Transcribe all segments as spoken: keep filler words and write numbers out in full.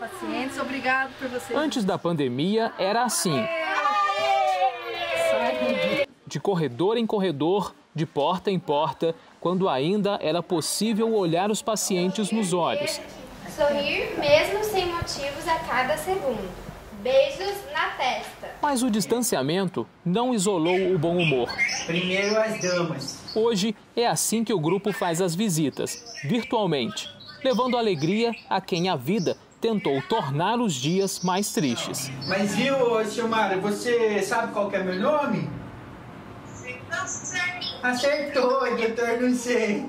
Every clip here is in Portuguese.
pacientes. Obrigado por vocês. Antes da pandemia, era assim. De corredor em corredor, de porta em porta, quando ainda era possível olhar os pacientes nos olhos. Sorrir mesmo sem motivos a cada segundo. Beijos na testa. Mas o distanciamento não isolou o bom humor. Primeiro as damas. Hoje é assim que o grupo faz as visitas, virtualmente, levando alegria a quem a vida tentou tornar os dias mais tristes. Mas viu, Silmara, você sabe qual que é meu nome? Não sei. Acertou, doutor, não sei.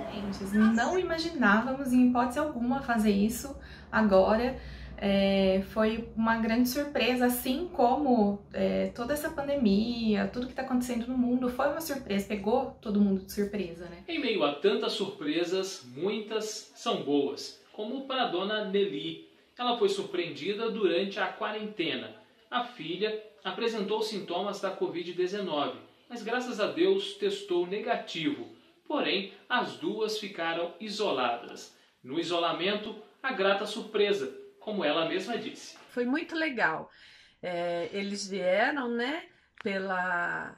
Não imaginávamos, em hipótese alguma, fazer isso agora. É, foi uma grande surpresa, assim como é, toda essa pandemia, tudo que está acontecendo no mundo, foi uma surpresa, pegou todo mundo de surpresa, né? Em meio a tantas surpresas, muitas são boas, como para a dona Nelly. Ela foi surpreendida durante a quarentena. A filha apresentou sintomas da covid dezenove, mas graças a Deus testou negativo. Porém, as duas ficaram isoladas. No isolamento, a grata surpresa, como ela mesma disse. Foi muito legal. É, eles vieram, né, pela,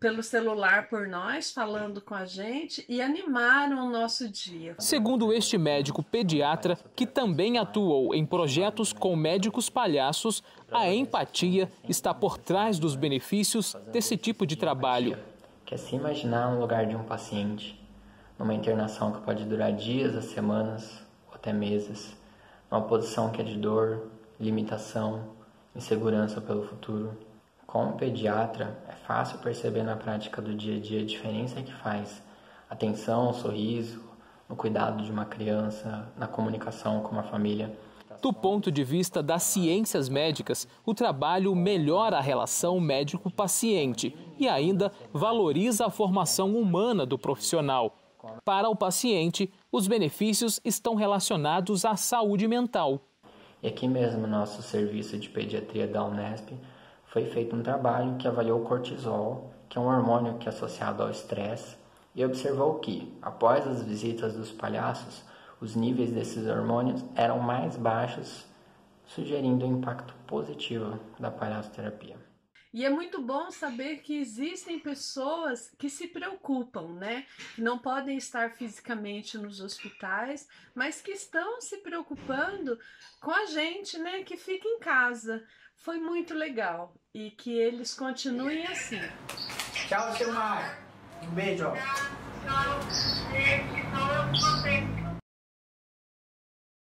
pelo celular por nós, falando com a gente e animaram o nosso dia. Segundo este médico pediatra, que também atuou em projetos com médicos palhaços, a empatia está por trás dos benefícios desse tipo de trabalho. Quer se imaginar no lugar de um paciente, numa internação que pode durar dias, semanas ou até meses, uma posição que é de dor, limitação, insegurança pelo futuro. Como pediatra, é fácil perceber na prática do dia a dia a diferença que faz a atenção, o sorriso, no cuidado de uma criança, na comunicação com a família. Do ponto de vista das ciências médicas, o trabalho melhora a relação médico-paciente e ainda valoriza a formação humana do profissional. Para o paciente, os benefícios estão relacionados à saúde mental. E aqui mesmo no nosso serviço de pediatria da Unesp, foi feito um trabalho que avaliou o cortisol, que é um hormônio que é associado ao estresse, e observou que, após as visitas dos palhaços, os níveis desses hormônios eram mais baixos, sugerindo o impacto positivo da palhaçoterapia. E é muito bom saber que existem pessoas que se preocupam, né? Que não podem estar fisicamente nos hospitais, mas que estão se preocupando com a gente, né? Que fica em casa. Foi muito legal e que eles continuem assim. Tchau, Silmara. Um beijo. Tchau, tchau.